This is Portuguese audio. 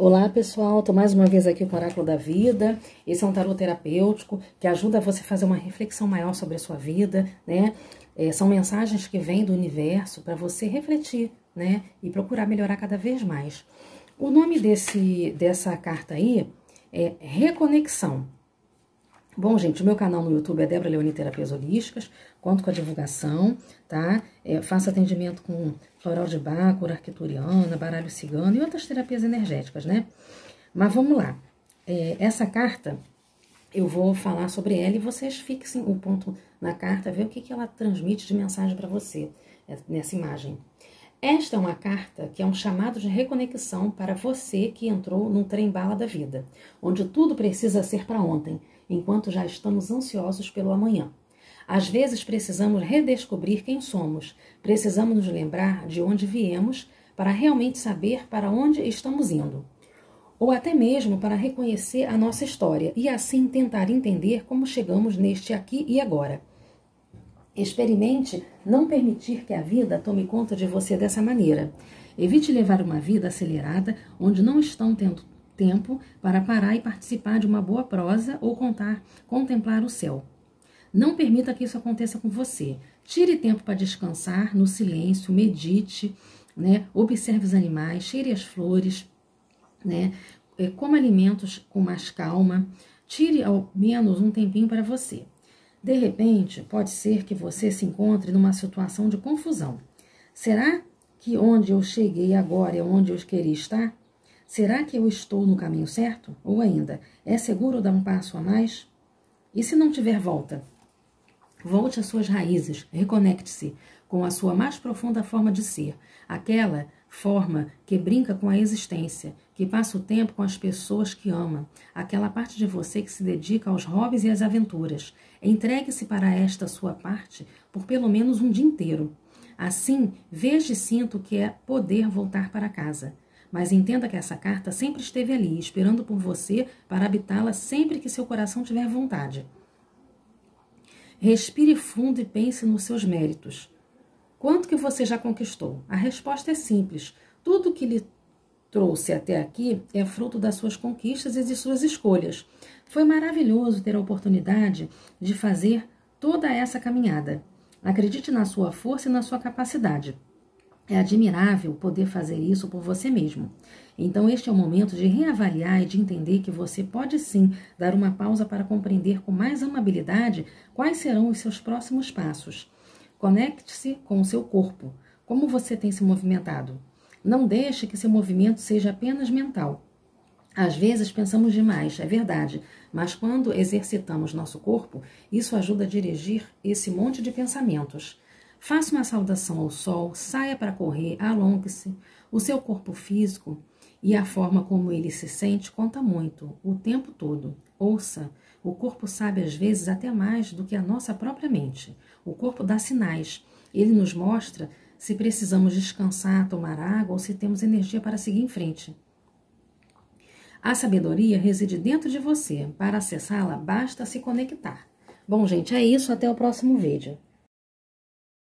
Olá pessoal, estou mais uma vez aqui com o Oráculo da Vida. Esse é um tarô terapêutico que ajuda você a fazer uma reflexão maior sobre a sua vida, né? São mensagens que vêm do universo para você refletir, né? E procurar melhorar cada vez mais. O nome dessa carta aí é Reconexão. Bom, gente, o meu canal no YouTube é Débora Leone Terapias Holísticas, conto com a divulgação, tá? Faço atendimento com Floral de Bá, Cura Arquituriana, Baralho Cigano e outras terapias energéticas, né? Mas vamos lá. Essa carta, eu vou falar sobre ela e vocês fixem o ponto na carta, ver o que ela transmite de mensagem para você nessa imagem. Esta é uma carta que é um chamado de reconexão para você que entrou num trem-bala da vida, onde tudo precisa ser para ontem, enquanto já estamos ansiosos pelo amanhã. Às vezes precisamos redescobrir quem somos, precisamos nos lembrar de onde viemos para realmente saber para onde estamos indo, ou até mesmo para reconhecer a nossa história e assim tentar entender como chegamos neste aqui e agora. Experimente não permitir que a vida tome conta de você dessa maneira. Evite levar uma vida acelerada onde não estão tendo tempo para parar e participar de uma boa prosa ou contemplar o céu. Não permita que isso aconteça com você. Tire tempo para descansar no silêncio, medite, né? Observe os animais, cheire as flores, né? Coma alimentos com mais calma. Tire ao menos um tempinho para você. De repente, pode ser que você se encontre numa situação de confusão. Será que onde eu cheguei agora é onde eu queria estar? Será que eu estou no caminho certo? Ou ainda, é seguro dar um passo a mais? E se não tiver volta? Volte às suas raízes, reconecte-se com a sua mais profunda forma de ser, aquela forma que brinca com a existência, que passa o tempo com as pessoas que ama, aquela parte de você que se dedica aos hobbies e às aventuras. Entregue-se para esta sua parte por pelo menos um dia inteiro. Assim, veja e sinta o que é poder voltar para casa. Mas entenda que essa carta sempre esteve ali, esperando por você para habitá-la sempre que seu coração tiver vontade. Respire fundo e pense nos seus méritos. Quanto que você já conquistou? A resposta é simples. Tudo que lhe trouxe até aqui é fruto das suas conquistas e de suas escolhas. Foi maravilhoso ter a oportunidade de fazer toda essa caminhada. Acredite na sua força e na sua capacidade. É admirável poder fazer isso por você mesmo. Então este é o momento de reavaliar e de entender que você pode sim dar uma pausa para compreender com mais amabilidade quais serão os seus próximos passos. Conecte-se com o seu corpo. Como você tem se movimentado? Não deixe que seu movimento seja apenas mental. Às vezes pensamos demais, é verdade, mas quando exercitamos nosso corpo, isso ajuda a dirigir esse monte de pensamentos. Faça uma saudação ao sol, saia para correr, alongue-se. O seu corpo físico e a forma como ele se sente conta muito, o tempo todo. Ouça, o corpo sabe às vezes até mais do que a nossa própria mente. O corpo dá sinais, ele nos mostra se precisamos descansar, tomar água ou se temos energia para seguir em frente. A sabedoria reside dentro de você, para acessá-la basta se conectar. Bom, gente, é isso, até o próximo vídeo.